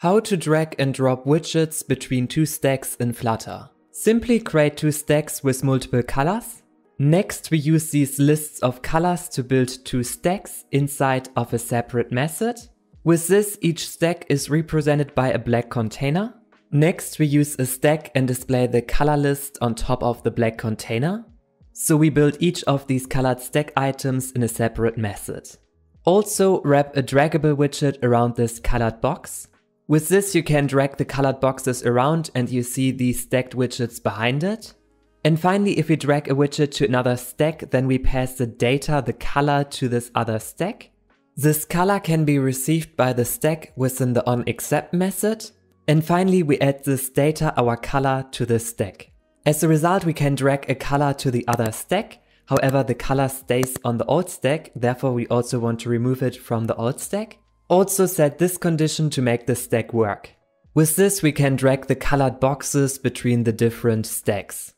How to drag and drop widgets between two stacks in Flutter. Simply create two stacks with multiple colors. Next, we use these lists of colors to build two stacks inside of a separate method. With this, each stack is represented by a black container. Next, we use a stack and display the color list on top of the black container. So we build each of these colored stack items in a separate method. Also, wrap a draggable widget around this colored box. With this, you can drag the colored boxes around and you see these stacked widgets behind it. And finally, if we drag a widget to another stack, then we pass the data, the color, to this other stack. This color can be received by the stack within the onAccept method. And finally, we add this data, our color, to this stack. As a result, we can drag a color to the other stack. However, the color stays on the old stack. Therefore, we also want to remove it from the old stack. Also set this condition to make the stack work. With this, we can drag the colored boxes between the different stacks.